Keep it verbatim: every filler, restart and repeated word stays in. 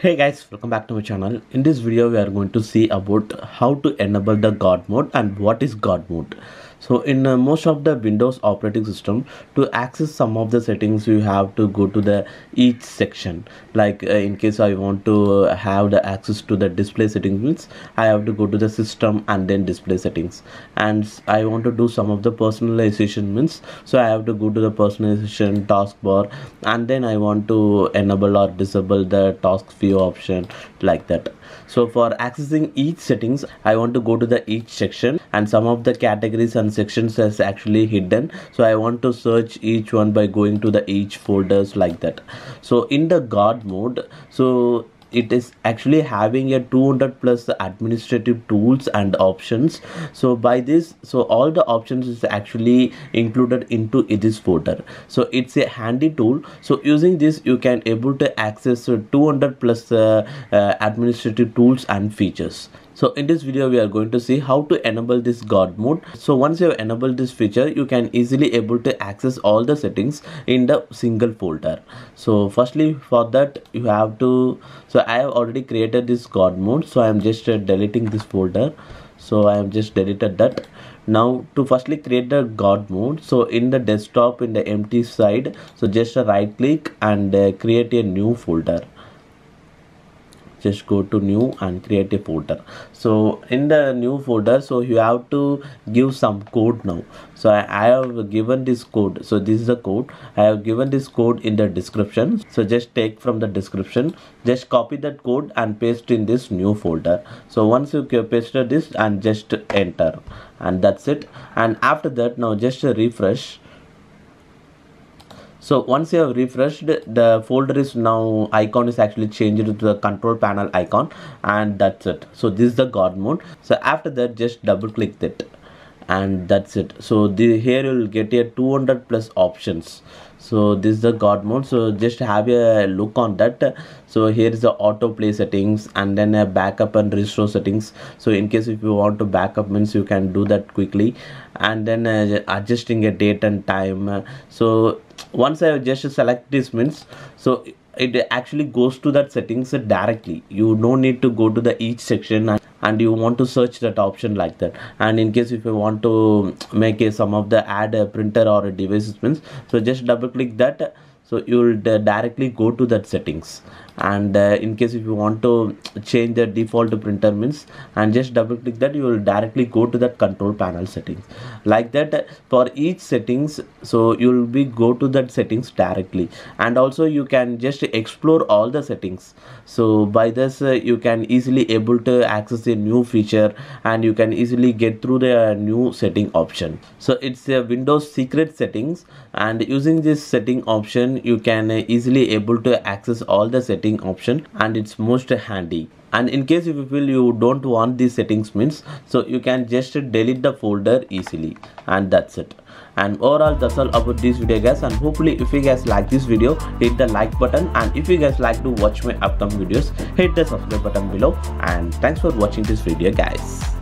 Hey guys, welcome back to my channel. In this video we are going to see about how to enable the God mode and what is God mode. So in uh, most of the Windows operating system, to access some of the settings you have to go to the each section. Like uh, in case I want to have the access to the display settings, I have to go to the system and then display settings. And I want to do some of the personalization means, so I have to go to the personalization taskbar and then I want to enable or disable the task field option like that. So for accessing each settings, I want to go to the each section, and some of the categories and sections is actually hidden, so I want to search each one by going to the each folders like that. So in the God mode, so it is actually having a two hundred plus administrative tools and options. So by this, so all the options is actually included into this folder, so it's a handy tool. So using this you can able to access two hundred plus uh, uh, administrative tools and features. So in this video we are going to see how to enable this God mode. So once you have enabled this feature, you can easily able to access all the settings in the single folder. So firstly, for that you have to, so I have already created this God mode, so I am just uh, deleting this folder. So I have just deleted that. Now to firstly create the God mode, so in the desktop, in the empty side, so just uh, right click and uh, create a new folder. Just go to new and create a folder. So in the new folder, so you have to give some code now. So I, I have given this code. So this is the code. I have given this code in the description. So just take from the description, just copy that code and paste in this new folder. So once you pasted this and just enter, and that's it. And after that, now just refresh. So once you have refreshed, the folder is now icon is actually changed to the control panel icon, and that's it. So this is the God mode. So after that, just double click that, and that's it. So the here you will get a two hundred plus options. So this is the God mode. So just have a look on that. So here is the autoplay settings and then a backup and restore settings. So in case if you want to backup means, you can do that quickly. And then uh, adjusting a date and time. So once I just select this means, so it actually goes to that settings directly. You don't need to go to the each section and, and you want to search that option like that. And in case if you want to make a, some of the add a printer or a devices means, so just double click that. So you will directly go to that settings. And uh, in case if you want to change the default printer means, and just double click that, you will directly go to that control panel settings like that. For each settings, so you will be go to that settings directly. And also you can just explore all the settings. So by this uh, you can easily able to access a new feature, and you can easily get through the new setting option. So it's a Windows secret settings, and using this setting option you can easily able to access all the settings option, and it's most handy. And in case if you feel you don't want these settings means, so you can just delete the folder easily, and that's it. And overall that's all about this video guys, and hopefully if you guys like this video, hit the like button, and if you guys like to watch my upcoming videos, hit the subscribe button below. And thanks for watching this video guys.